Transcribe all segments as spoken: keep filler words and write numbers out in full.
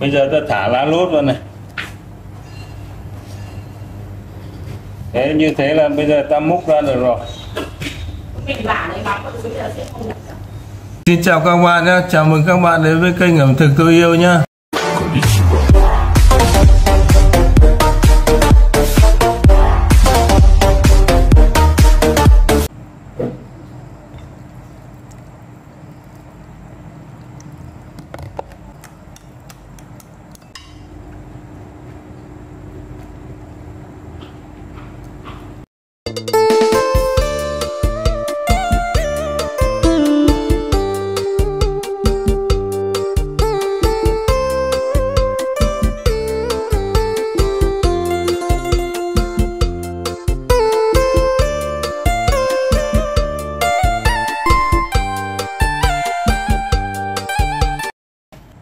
Bây giờ ta thả lá lốt vào này. Thế như thế là bây giờ ta múc ra được rồi. Xin chào các bạn nhé, chào mừng các bạn đến với kênh Ẩm Thực Tôi Yêu nhé.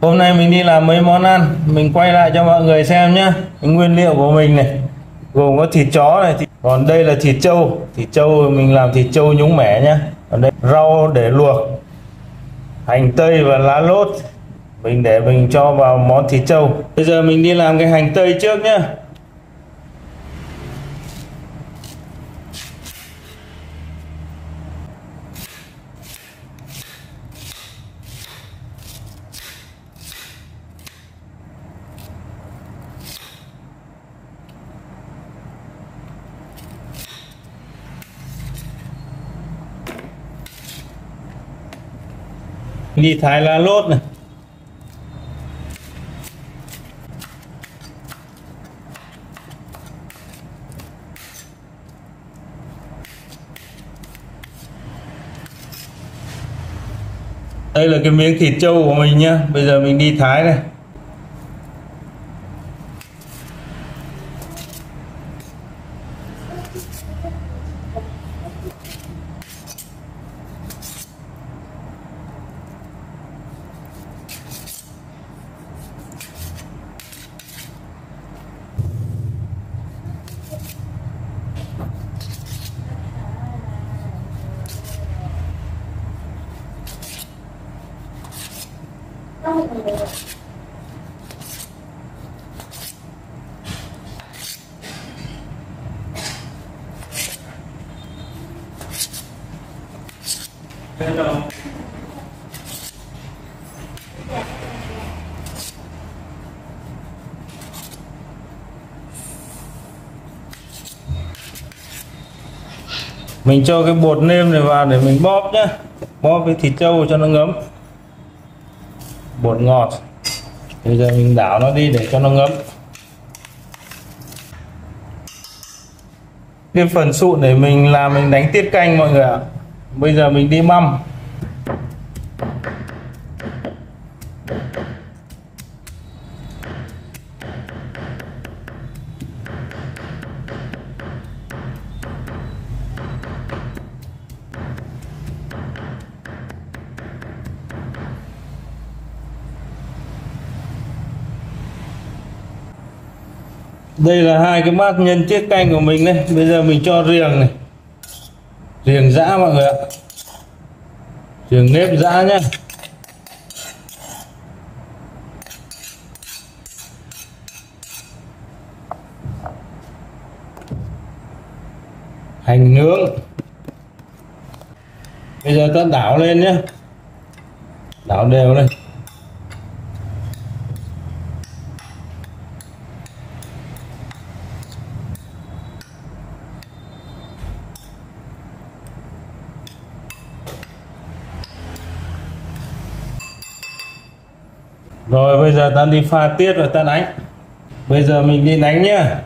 Hôm nay mình đi làm mấy món ăn, mình quay lại cho mọi người xem nhé. Nguyên liệu của mình này gồm có thịt chó này, còn đây là thịt trâu. Thịt trâu mình làm thịt trâu nhúng mẻ nhé. Còn đây rau để luộc, hành tây và lá lốt mình để mình cho vào món thịt trâu. Bây giờ mình đi làm cái hành tây trước nhé. Đi thái lá lốt này. Đây là cái miếng thịt trâu của mình nhá. Bây giờ mình đi thái này. Mình cho cái bột nêm này vào để mình bóp nhé. Bóp với thịt trâu cho nó ngấm bột ngọt. Bây giờ mình đảo nó đi để cho nó ngấm. Cái phần sụn để mình làm mình đánh tiết canh mọi người ạ. Bây giờ mình đi mâm. Đây là hai cái bát nhân tiết canh của mình đây. Bây giờ mình cho riềng này, riềng giã mọi người ạ, riềng nếp giã nhé. Hành nướng. Bây giờ ta đảo lên nhé, đảo đều lên. Rồi bây giờ ta đi pha tiết rồi ta đánh. Bây giờ mình đi đánh nhá.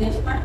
kiến trước mắt.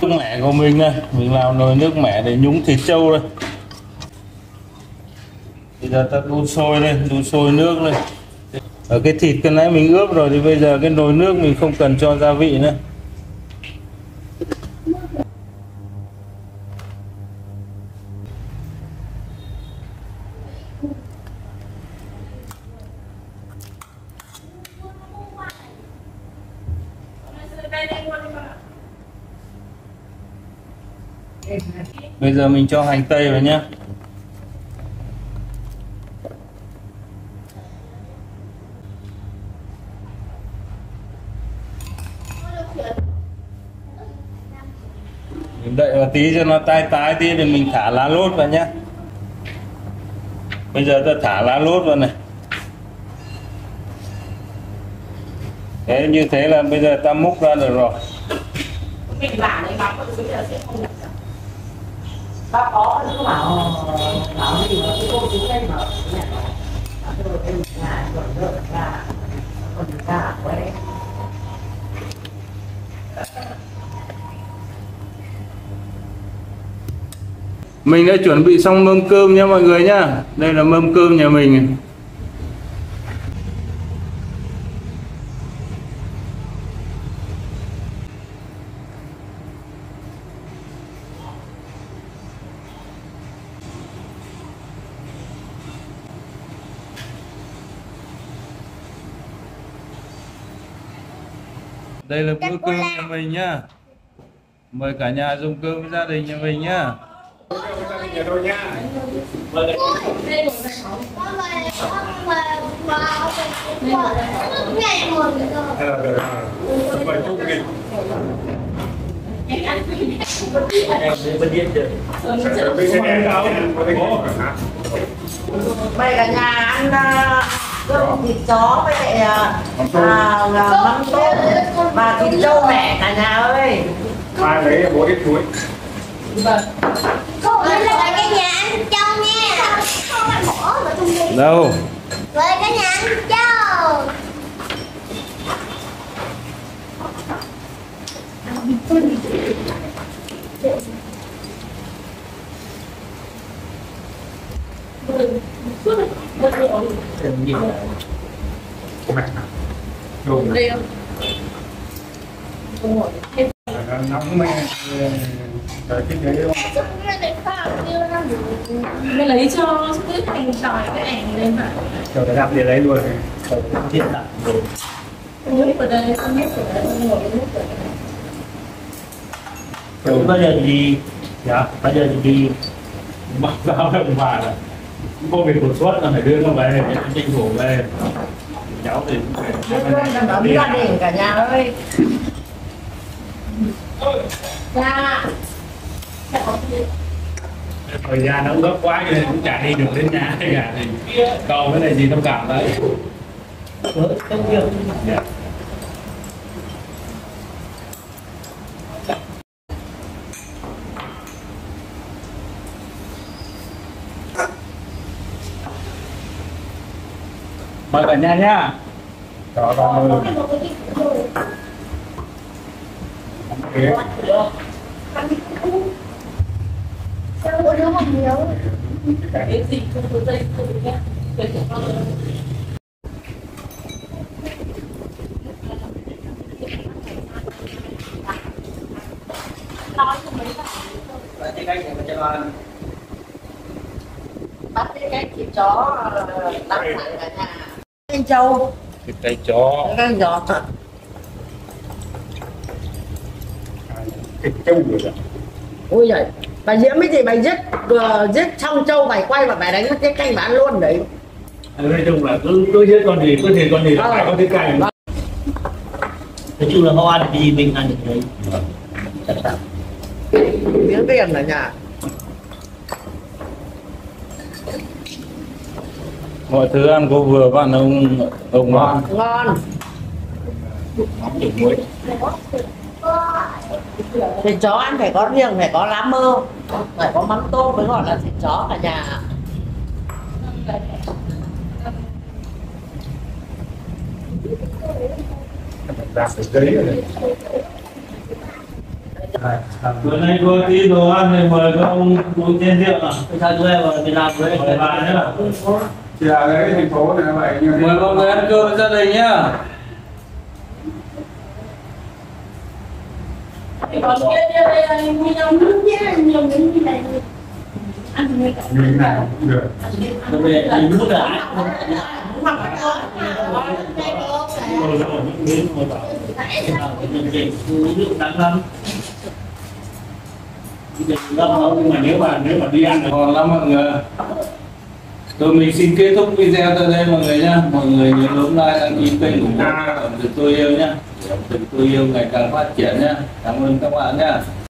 Nước mẹ của mình đây, mình làm nồi nước mẹ để nhúng thịt trâu đây. Bây giờ ta đun sôi đây, đun sôi nước đây. Ở cái thịt cái nãy mình ướp rồi thì bây giờ cái nồi nước mình không cần cho gia vị nữa. Bây giờ mình cho hành tây vào nhé. Mình đậy vào tí cho nó tái tái tí thì mình thả lá lốt vào nhé. Bây giờ ta thả lá lốt vào này. Thế như thế là bây giờ ta múc ra được rồi. Mình bả này bả có dưới là sẽ không được. Bác có nó cứ bảo bảo gì mà cái cô chú lên bảo nhà bảo tôi em nhà còn được cả còn được cả quê mình đã chuẩn bị xong mâm cơm nha mọi người nhá. Đây là mâm cơm nhà mình. Đây là bữa cơm nhà mình nhá. Mời cả nhà dùng cơm với gia đình nhà mình nhá. Mời cả nhà ăn cơm thịt chó với lại à, mắm tôm và thịt trâu mẹ cả nhà ơi. Ba lấy là bố đít chuối. Mời cả nhà ăn trâu nha. Không ăn mỡ mà không đi. Đâu? Mời cả nhà ăn trâu. Nhiều mẹ đồ này nóng mẹ rồi cái đấy mẹ lấy cho cái thành tỏi cái ảnh lên mà chờ cái đạp để lấy luôn thiết đặt rồi nước ở đây không biết ở đây ngồi nước bây giờ đi dạ bây giờ đi mặc vào đồng bạc rồi cô việc đột xuất là phải đưa nó về tranh thủ về cháu thì cũng phải đi gia đình cả nhà ơi. Dạ. Thời gian nó gấp quá nên cũng chả đi được đến nhà hay cả thì cầu cái này gì thông cảm đấy. Công việc. Mời cả nhà nhá. Đó, ba mươi. Cái thịt chó đặc sản cả nhà. Thịt trâu, thịt tay chó, thịt giò, thịt trâu rồi ạ. Ôi giời, bà Diễm ấy thì bà giết vừa giết xong trâu bà quay và bà đánh cái canh bà ăn luôn đấy. Nói chung là cứ cứ giết con gì, cứ thịt con gì là phải có cái canh. Nói chung là không ăn cái gì mình ăn được đấy. Chắc chắn. Miếng tiền ở nhà. Mọi thứ ăn cô vừa bạn ông ông ngon. Ngon. Nóng được muối. Thịt chó ăn phải có riêng, phải có lá mơ, phải có mắm tôm mới gọi là thịt chó cả nhà. Bữa nay cô tí đồ ăn thì mời các ông uống trên rượu à? Sao chú em vào Việt Nam với bà nữa à? Chị là cái thành phố này vậy. Mời mọi người ăn cơm với gia đình nhá. Còn kia đây là mình nấu nước nhé, nhiều miếng như này ăn như này. Miếng nào cũng được. Đặc biệt là miếng nước đá. Hoặc là có cái đó là một những miếng mà bảo mình để uống nước đắng lắm. Nhưng mà nếu mà nếu mà đi ăn ngon lắm mọi người. Rồi mình xin kết thúc video tới đây mọi người nhé. Mọi người nhớ bấm like, đăng ký kênh của Ẩm Thực Tôi Yêu nhé. Ẩm Thực Tôi Yêu ngày càng phát triển nhé. Cảm ơn các bạn nhé.